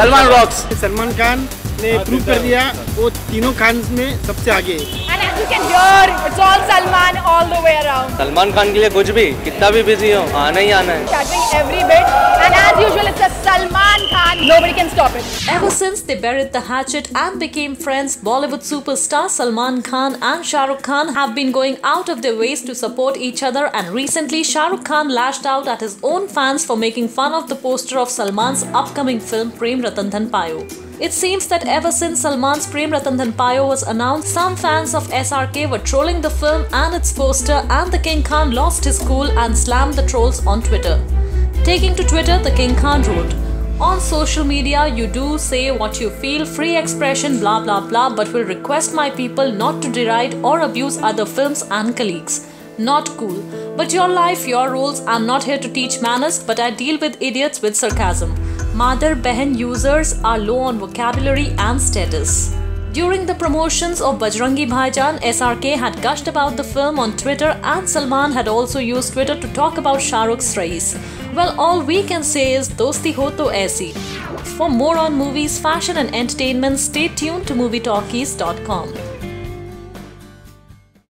Salman rocks. Salman Khan ने prove कर दिया वो तीनों खान में सबसे आगे है। You can hear it's all Salman all the way around. Salman Khan के लिए कुछ भी कितना भी busy हो आना ही आना है. Shattering every bit and as usual it's a Salman Khan. Nobody can stop it. Ever since they buried the hatchet and became friends, Bollywood superstar Salman Khan and Shah Rukh Khan have been going out of their ways to support each other. And recently, Shah Rukh Khan lashed out at his own fans for making fun of the poster of Salman's upcoming film Prem Ratan Dhan Payo. It seems that ever since Salman's Prem Ratan Dhan Payo was announced, some fans of SRK were trolling the film and its poster, and the King Khan lost his cool and slammed the trolls on Twitter. Taking to Twitter, the King Khan wrote, "On social media, you do say what you feel, free expression, blah blah blah, but will request my people not to deride or abuse other films and colleagues. Not cool. But your life, your rules. I'm not here to teach manners, but I deal with idiots with sarcasm. Mother Behen users are low on vocabulary and status." During the promotions of Bajrangi Bhaijaan, SRK had gushed about the film on Twitter, and Salman had also used Twitter to talk about Shah Rukh's Rais. Well, all we can say is dosti ho to aisi. For more on movies, fashion and entertainment, stay tuned to movietalkies.com.